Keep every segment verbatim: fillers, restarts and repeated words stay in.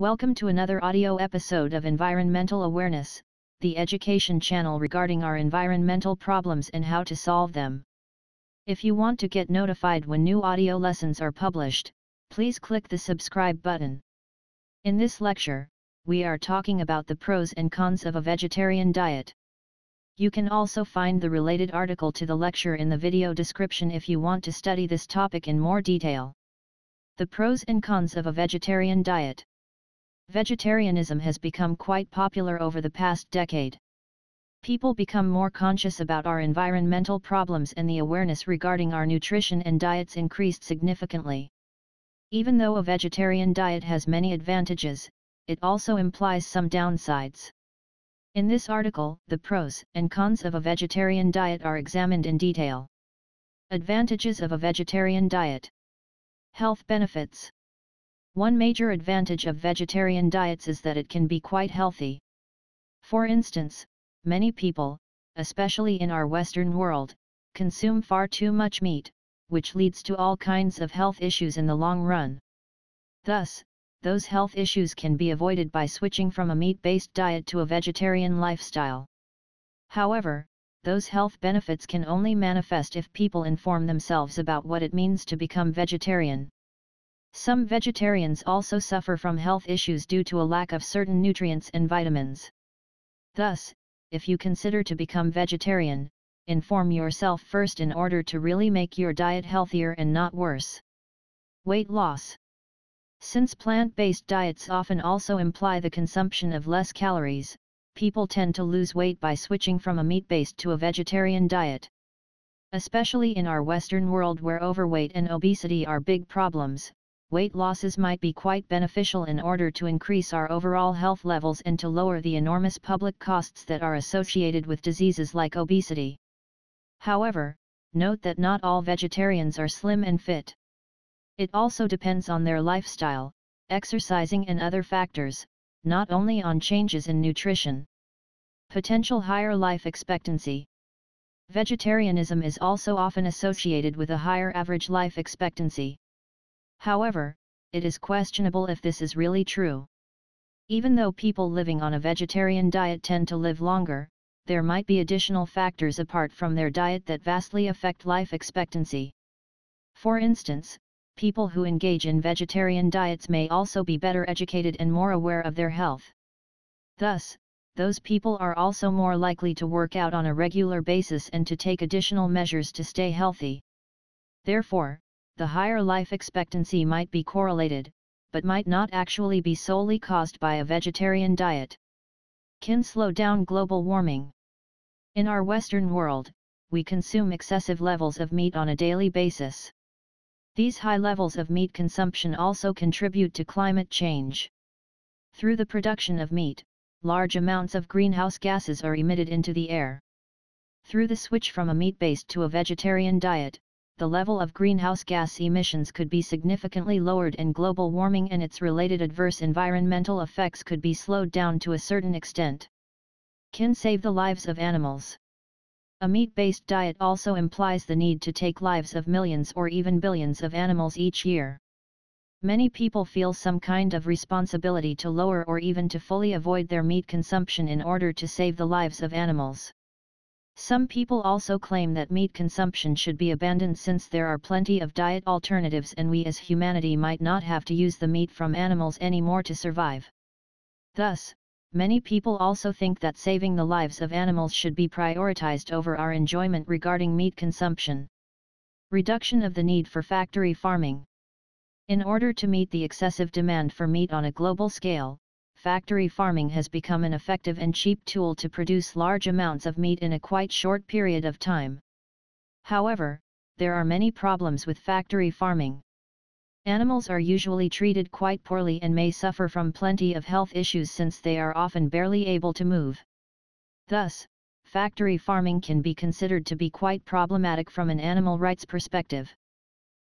Welcome to another audio episode of Environmental Awareness, the education channel regarding our environmental problems and how to solve them. If you want to get notified when new audio lessons are published, please click the subscribe button. In this lecture, we are talking about the pros and cons of a vegetarian diet. You can also find the related article to the lecture in the video description if you want to study this topic in more detail. The pros and cons of a vegetarian diet. Vegetarianism has become quite popular over the past decade. People become more conscious about our environmental problems, and the awareness regarding our nutrition and diets increased significantly. Even though a vegetarian diet has many advantages, it also implies some downsides. In this article, the pros and cons of a vegetarian diet are examined in detail. Advantages of a vegetarian diet. Health benefits. One major advantage of vegetarian diets is that it can be quite healthy. For instance, many people, especially in our Western world, consume far too much meat, which leads to all kinds of health issues in the long run. Thus, those health issues can be avoided by switching from a meat-based diet to a vegetarian lifestyle. However, those health benefits can only manifest if people inform themselves about what it means to become vegetarian. Some vegetarians also suffer from health issues due to a lack of certain nutrients and vitamins. Thus, if you consider to become vegetarian, inform yourself first in order to really make your diet healthier and not worse. Weight loss. Since plant-based diets often also imply the consumption of less calories, people tend to lose weight by switching from a meat-based to a vegetarian diet. Especially in our Western world, where overweight and obesity are big problems, weight losses might be quite beneficial in order to increase our overall health levels and to lower the enormous public costs that are associated with diseases like obesity. However, note that not all vegetarians are slim and fit. It also depends on their lifestyle, exercising and other factors, not only on changes in nutrition. Potential higher life expectancy. Vegetarianism is also often associated with a higher average life expectancy. However, it is questionable if this is really true. Even though people living on a vegetarian diet tend to live longer, there might be additional factors apart from their diet that vastly affect life expectancy. For instance, people who engage in vegetarian diets may also be better educated and more aware of their health. Thus, those people are also more likely to work out on a regular basis and to take additional measures to stay healthy. Therefore, the higher life expectancy might be correlated, but might not actually be solely caused by a vegetarian diet. Can slow down global warming. In our Western world, we consume excessive levels of meat on a daily basis. These high levels of meat consumption also contribute to climate change. Through the production of meat, large amounts of greenhouse gases are emitted into the air. Through the switch from a meat-based to a vegetarian diet, the level of greenhouse gas emissions could be significantly lowered, and global warming and its related adverse environmental effects could be slowed down to a certain extent. Can save the lives of animals. A meat-based diet also implies the need to take lives of millions or even billions of animals each year. Many people feel some kind of responsibility to lower or even to fully avoid their meat consumption in order to save the lives of animals. Some people also claim that meat consumption should be abandoned since there are plenty of diet alternatives, and we as humanity might not have to use the meat from animals anymore to survive. Thus, many people also think that saving the lives of animals should be prioritized over our enjoyment regarding meat consumption. Reduction of the need for factory farming. In order to meet the excessive demand for meat on a global scale, factory farming has become an effective and cheap tool to produce large amounts of meat in a quite short period of time. However, there are many problems with factory farming. Animals are usually treated quite poorly and may suffer from plenty of health issues since they are often barely able to move. Thus, factory farming can be considered to be quite problematic from an animal rights perspective.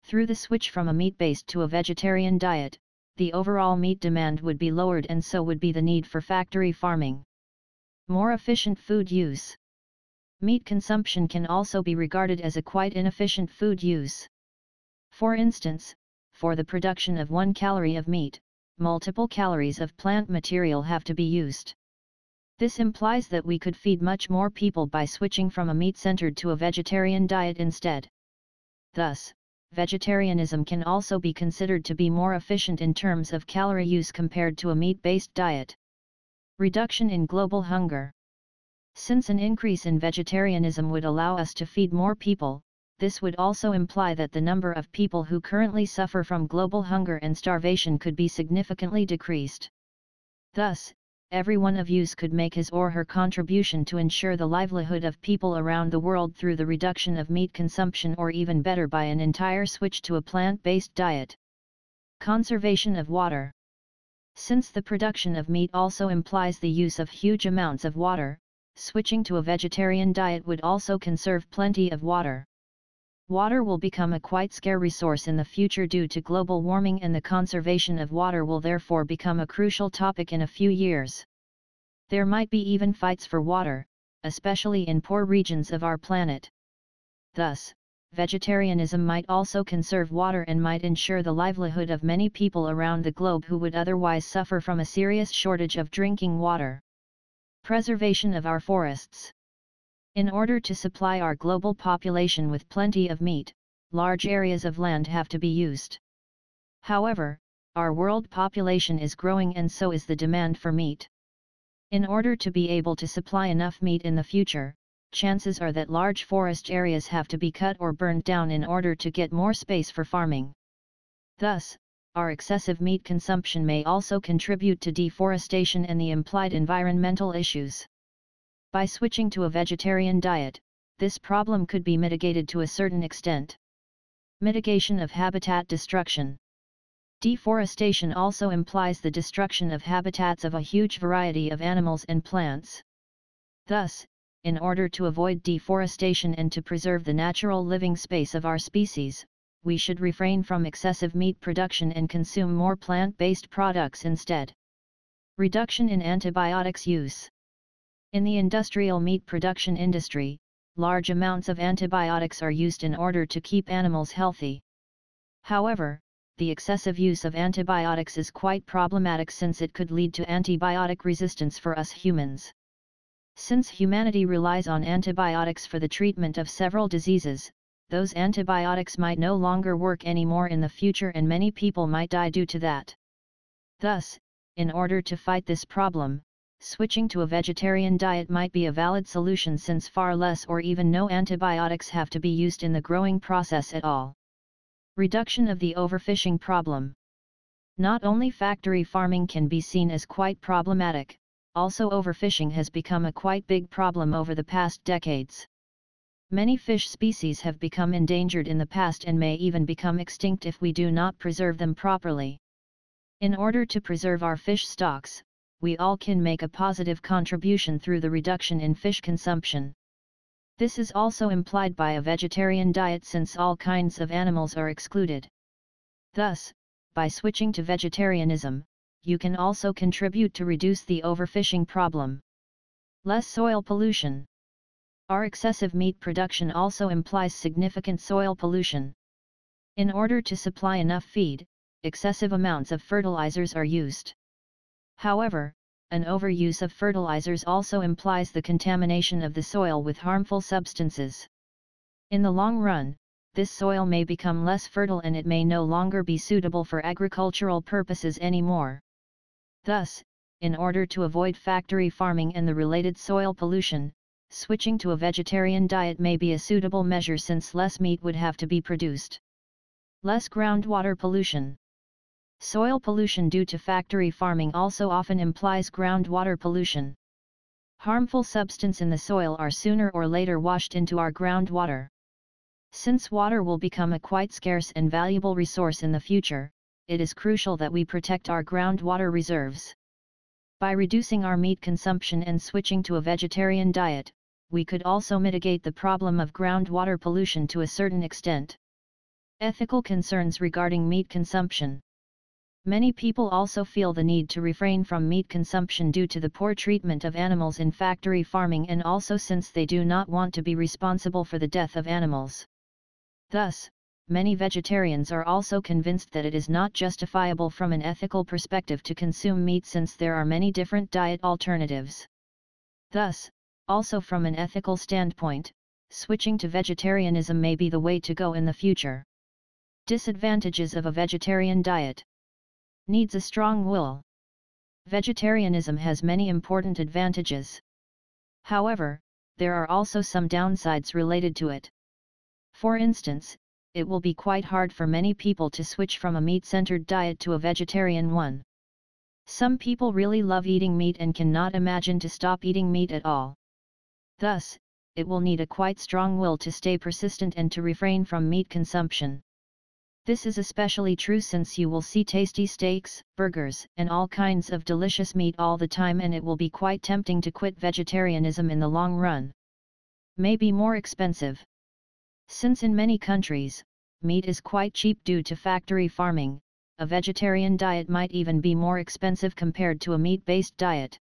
Through the switch from a meat-based to a vegetarian diet, the overall meat demand would be lowered, and so would be the need for factory farming. More efficient food use. Meat consumption can also be regarded as a quite inefficient food use. For instance, for the production of one calorie of meat, multiple calories of plant material have to be used. This implies that we could feed much more people by switching from a meat-centered to a vegetarian diet instead. Thus, vegetarianism can also be considered to be more efficient in terms of calorie use compared to a meat-based diet. Reduction in global hunger. Since an increase in vegetarianism would allow us to feed more people, this would also imply that the number of people who currently suffer from global hunger and starvation could be significantly decreased. Thus, every one of us could make his or her contribution to ensure the livelihood of people around the world through the reduction of meat consumption, or even better, by an entire switch to a plant-based diet. Conservation of water. Since the production of meat also implies the use of huge amounts of water, switching to a vegetarian diet would also conserve plenty of water. Water will become a quite scarce resource in the future due to global warming, and the conservation of water will therefore become a crucial topic in a few years. There might be even fights for water, especially in poor regions of our planet. Thus, vegetarianism might also conserve water and might ensure the livelihood of many people around the globe who would otherwise suffer from a serious shortage of drinking water. Preservation of our forests. In order to supply our global population with plenty of meat, large areas of land have to be used. However, our world population is growing, and so is the demand for meat. In order to be able to supply enough meat in the future, chances are that large forest areas have to be cut or burned down in order to get more space for farming. Thus, our excessive meat consumption may also contribute to deforestation and the implied environmental issues. By switching to a vegetarian diet, this problem could be mitigated to a certain extent. Mitigation of habitat destruction. Deforestation also implies the destruction of habitats of a huge variety of animals and plants. Thus, in order to avoid deforestation and to preserve the natural living space of our species, we should refrain from excessive meat production and consume more plant-based products instead. Reduction in antibiotics use. In the industrial meat production industry, large amounts of antibiotics are used in order to keep animals healthy. However, the excessive use of antibiotics is quite problematic, since it could lead to antibiotic resistance for us humans. Since humanity relies on antibiotics for the treatment of several diseases, those antibiotics might no longer work anymore in the future, and many people might die due to that. Thus, in order to fight this problem, switching to a vegetarian diet might be a valid solution, since far less or even no antibiotics have to be used in the growing process at all. Reduction of the overfishing problem. Not only factory farming can be seen as quite problematic, also overfishing has become a quite big problem over the past decades. Many fish species have become endangered in the past and may even become extinct if we do not preserve them properly. In order to preserve our fish stocks, we all can make a positive contribution through the reduction in fish consumption. This is also implied by a vegetarian diet, since all kinds of animals are excluded. Thus, by switching to vegetarianism, you can also contribute to reduce the overfishing problem. Less soil pollution. Our excessive meat production also implies significant soil pollution. In order to supply enough feed, excessive amounts of fertilizers are used. However, an overuse of fertilizers also implies the contamination of the soil with harmful substances. In the long run, this soil may become less fertile and it may no longer be suitable for agricultural purposes anymore. Thus, in order to avoid factory farming and the related soil pollution, switching to a vegetarian diet may be a suitable measure, since less meat would have to be produced. Less groundwater pollution. Soil pollution due to factory farming also often implies groundwater pollution. Harmful substances in the soil are sooner or later washed into our groundwater. Since water will become a quite scarce and valuable resource in the future, it is crucial that we protect our groundwater reserves. By reducing our meat consumption and switching to a vegetarian diet, we could also mitigate the problem of groundwater pollution to a certain extent. Ethical concerns regarding meat consumption. Many people also feel the need to refrain from meat consumption due to the poor treatment of animals in factory farming, and also since they do not want to be responsible for the death of animals. Thus, many vegetarians are also convinced that it is not justifiable from an ethical perspective to consume meat since there are many different diet alternatives. Thus, also from an ethical standpoint, switching to vegetarianism may be the way to go in the future. Disadvantages of a vegetarian diet. Needs a strong will. Vegetarianism has many important advantages. However, there are also some downsides related to it. For instance, it will be quite hard for many people to switch from a meat-centered diet to a vegetarian one. Some people really love eating meat and cannot imagine to stop eating meat at all. Thus, it will need a quite strong will to stay persistent and to refrain from meat consumption. This is especially true since you will see tasty steaks, burgers, and all kinds of delicious meat all the time, and it will be quite tempting to quit vegetarianism in the long run. May be more expensive. Since in many countries, meat is quite cheap due to factory farming, a vegetarian diet might even be more expensive compared to a meat-based diet.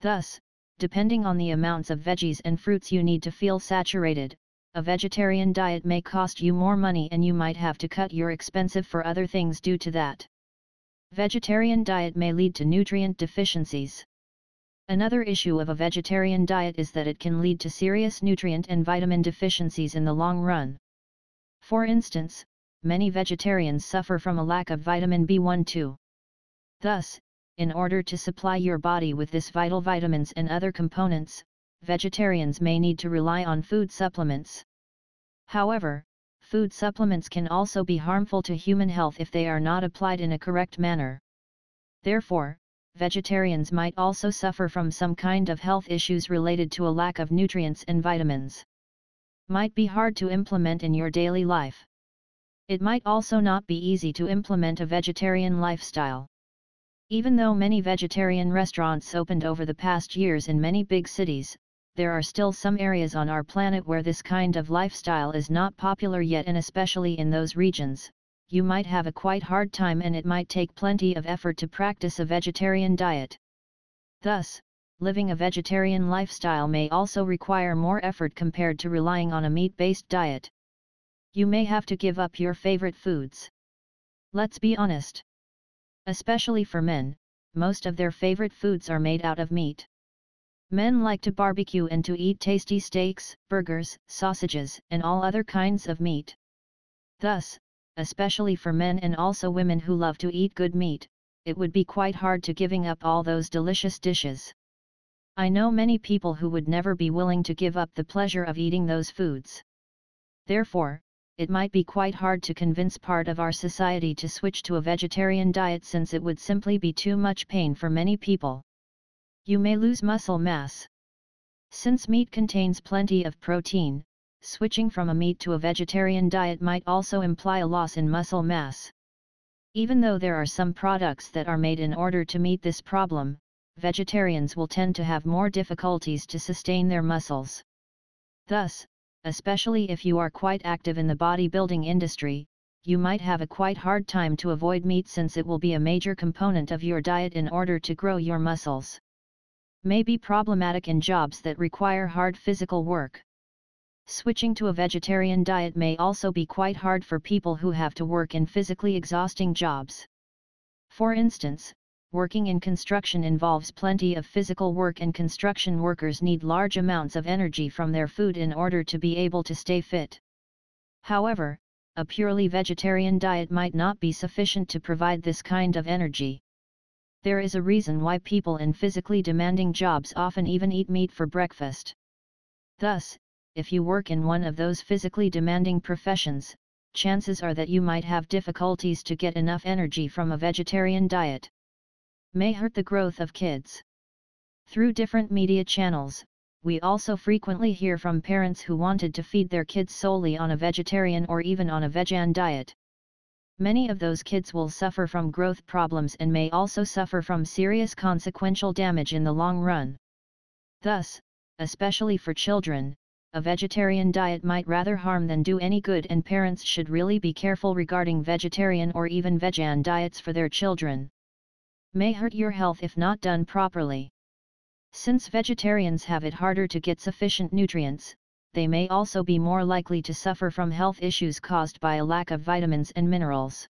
Thus, depending on the amounts of veggies and fruits you need to feel saturated, a vegetarian diet may cost you more money and you might have to cut your expenses for other things due to that. Vegetarian diet may lead to nutrient deficiencies. Another issue of a vegetarian diet is that it can lead to serious nutrient and vitamin deficiencies in the long run. For instance, many vegetarians suffer from a lack of vitamin B one two. Thus, in order to supply your body with this vital vitamins and other components, vegetarians may need to rely on food supplements. However, food supplements can also be harmful to human health if they are not applied in a correct manner. Therefore, vegetarians might also suffer from some kind of health issues related to a lack of nutrients and vitamins. Might be hard to implement in your daily life. It might also not be easy to implement a vegetarian lifestyle. Even though many vegetarian restaurants opened over the past years in many big cities, there are still some areas on our planet where this kind of lifestyle is not popular yet, and especially in those regions, you might have a quite hard time and it might take plenty of effort to practice a vegetarian diet. Thus, living a vegetarian lifestyle may also require more effort compared to relying on a meat-based diet. You may have to give up your favorite foods. Let's be honest. Especially for men, most of their favorite foods are made out of meat. Men like to barbecue and to eat tasty steaks, burgers, sausages, and all other kinds of meat. Thus, especially for men and also women who love to eat good meat, it would be quite hard to giving up all those delicious dishes. I know many people who would never be willing to give up the pleasure of eating those foods. Therefore, it might be quite hard to convince part of our society to switch to a vegetarian diet since it would simply be too much pain for many people. You may lose muscle mass. Since meat contains plenty of protein, switching from a meat to a vegetarian diet might also imply a loss in muscle mass. Even though there are some products that are made in order to meet this problem, vegetarians will tend to have more difficulties to sustain their muscles. Thus, especially if you are quite active in the bodybuilding industry, you might have a quite hard time to avoid meat since it will be a major component of your diet in order to grow your muscles. May be problematic in jobs that require hard physical work. Switching to a vegetarian diet may also be quite hard for people who have to work in physically exhausting jobs. For instance, working in construction involves plenty of physical work, and construction workers need large amounts of energy from their food in order to be able to stay fit. However, a purely vegetarian diet might not be sufficient to provide this kind of energy. There is a reason why people in physically demanding jobs often even eat meat for breakfast. Thus, if you work in one of those physically demanding professions, chances are that you might have difficulties to get enough energy from a vegetarian diet. May hurt the growth of kids. Through different media channels, we also frequently hear from parents who wanted to feed their kids solely on a vegetarian or even on a vegan diet. Many of those kids will suffer from growth problems and may also suffer from serious consequential damage in the long run. Thus, especially for children, a vegetarian diet might rather harm than do any good, and parents should really be careful regarding vegetarian or even vegan diets for their children. May hurt your health if not done properly. Since vegetarians have it harder to get sufficient nutrients, they may also be more likely to suffer from health issues caused by a lack of vitamins and minerals.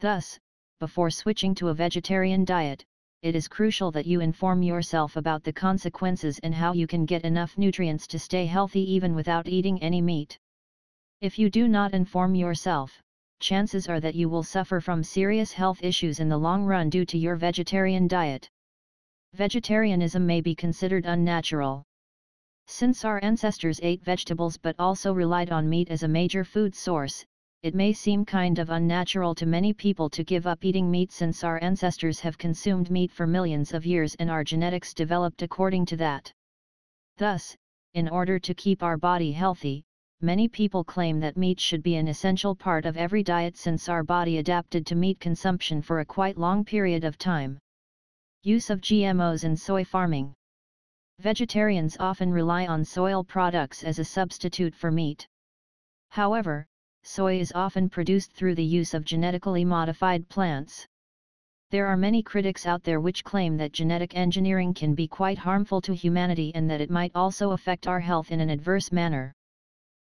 Thus, before switching to a vegetarian diet, it is crucial that you inform yourself about the consequences and how you can get enough nutrients to stay healthy even without eating any meat. If you do not inform yourself, chances are that you will suffer from serious health issues in the long run due to your vegetarian diet. Vegetarianism may be considered unnatural. Since our ancestors ate vegetables but also relied on meat as a major food source, it may seem kind of unnatural to many people to give up eating meat since our ancestors have consumed meat for millions of years and our genetics developed according to that. Thus, in order to keep our body healthy, many people claim that meat should be an essential part of every diet since our body adapted to meat consumption for a quite long period of time. Use of G M Os in soy farming. Vegetarians often rely on soy products as a substitute for meat. However, soy is often produced through the use of genetically modified plants. There are many critics out there which claim that genetic engineering can be quite harmful to humanity and that it might also affect our health in an adverse manner.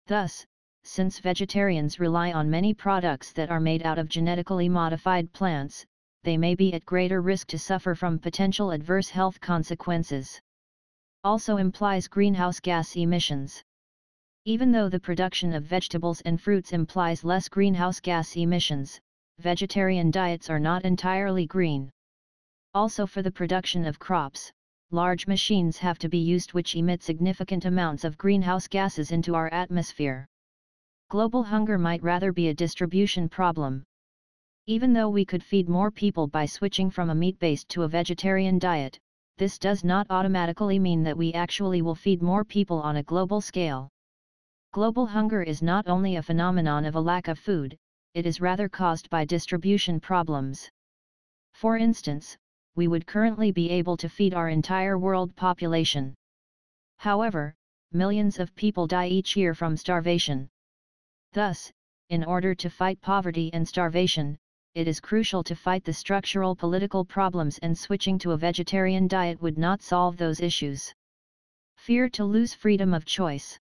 Thus, since vegetarians rely on many products that are made out of genetically modified plants, they may be at greater risk to suffer from potential adverse health consequences. Also implies greenhouse gas emissions. Even though the production of vegetables and fruits implies less greenhouse gas emissions, vegetarian diets are not entirely green. Also, for the production of crops, large machines have to be used which emit significant amounts of greenhouse gases into our atmosphere. Global hunger might rather be a distribution problem. Even though we could feed more people by switching from a meat-based to a vegetarian diet, this does not automatically mean that we actually will feed more people on a global scale. Global hunger is not only a phenomenon of a lack of food, it is rather caused by distribution problems. For instance, we would currently be able to feed our entire world population. However, millions of people die each year from starvation. Thus, in order to fight poverty and starvation, it is crucial to fight the structural political problems, and switching to a vegetarian diet would not solve those issues. Fear to lose freedom of choice.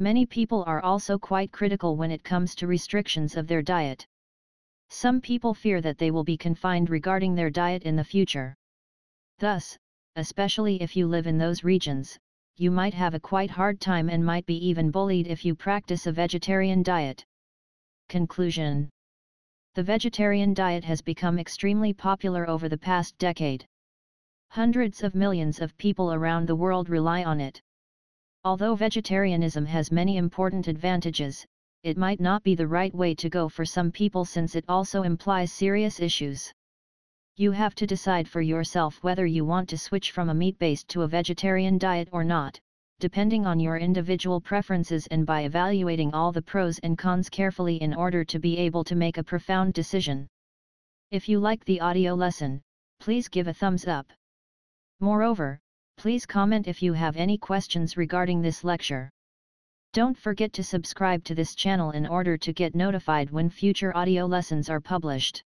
Many people are also quite critical when it comes to restrictions of their diet. Some people fear that they will be confined regarding their diet in the future. Thus, especially if you live in those regions, you might have a quite hard time and might be even bullied if you practice a vegetarian diet. Conclusion: the vegetarian diet has become extremely popular over the past decade. Hundreds of millions of people around the world rely on it. Although vegetarianism has many important advantages, it might not be the right way to go for some people since it also implies serious issues. You have to decide for yourself whether you want to switch from a meat-based to a vegetarian diet or not, depending on your individual preferences and by evaluating all the pros and cons carefully in order to be able to make a profound decision. If you like the audio lesson, please give a thumbs up. Moreover, please comment if you have any questions regarding this lecture. Don't forget to subscribe to this channel in order to get notified when future audio lessons are published.